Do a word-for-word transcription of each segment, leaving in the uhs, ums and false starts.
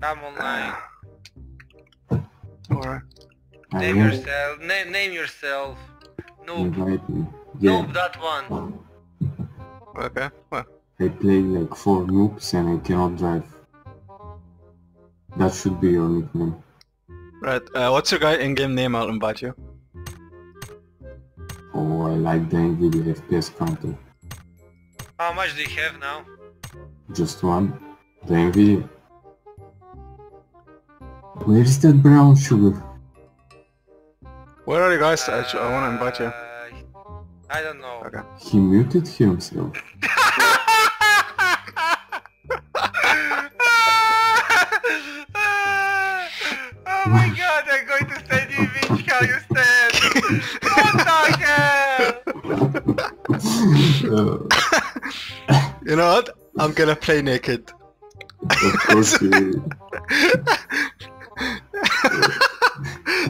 Come online. Alright. Name I yourself. Na name yourself. Noob. Yeah. Noob that one. Okay. What? I play like four noobs and I cannot drive. That should be your nickname. Right. Uh, what's your guy in-game name? I'll invite you. Oh, I like the Nvidia F P S counter. How much do you have now? Just one. The Nvidia. Where is that brown sugar? Where are you guys? Uh, I, I want to invite you. I don't know. Okay. He muted himself. Oh my god, I'm going to send you bitch how you stand. What the hell? You know what? I'm gonna play naked. Of course you will.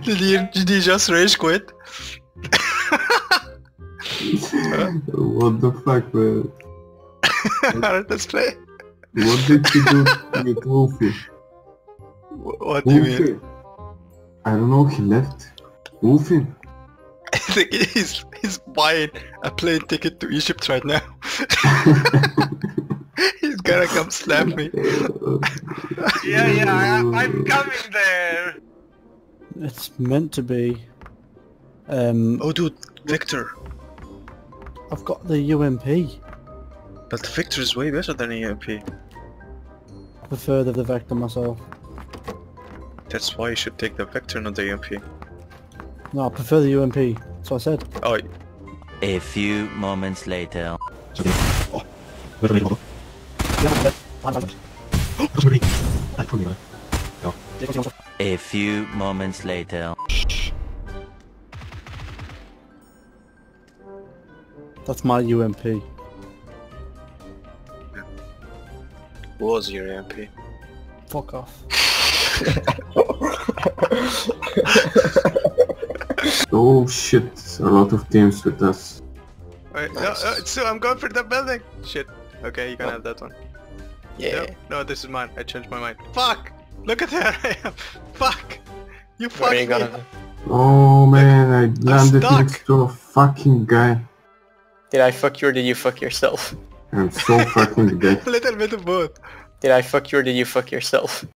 Did you, did you just rage quit? What the fuck, man? Alright, let's play. What did you do with Wolfy? What do you mean? I don't know, he left. Wolfy? I think he's, he's buying a plane ticket to Egypt right now. He's gonna come slap me. Yeah, yeah, I, I'm coming there. It's meant to be. Um, oh dude, Vector. I've got the U M P. But the Vector is way better than the U M P. I prefer the Vector myself. That's why you should take the Vector, not the U M P. No, I prefer the U M P. That's what I said. Oh. A few moments later. Oh. A few moments later. That's my U M P. Yeah. Was your U M P? Fuck off. Oh shit, a lot of teams with us. Wait, nice. no, no, so I'm going for the building! Shit. Okay, you can oh. have that one. Yeah. No, no, this is mine. I changed my mind. Fuck! Look at that! I am. Fuck! You fucked me! Gonna... Oh man, I landed next to a fucking guy. Did I fuck you or did you fuck yourself? I'm so fucking dead. A little bit of both. Did I fuck you or did you fuck yourself?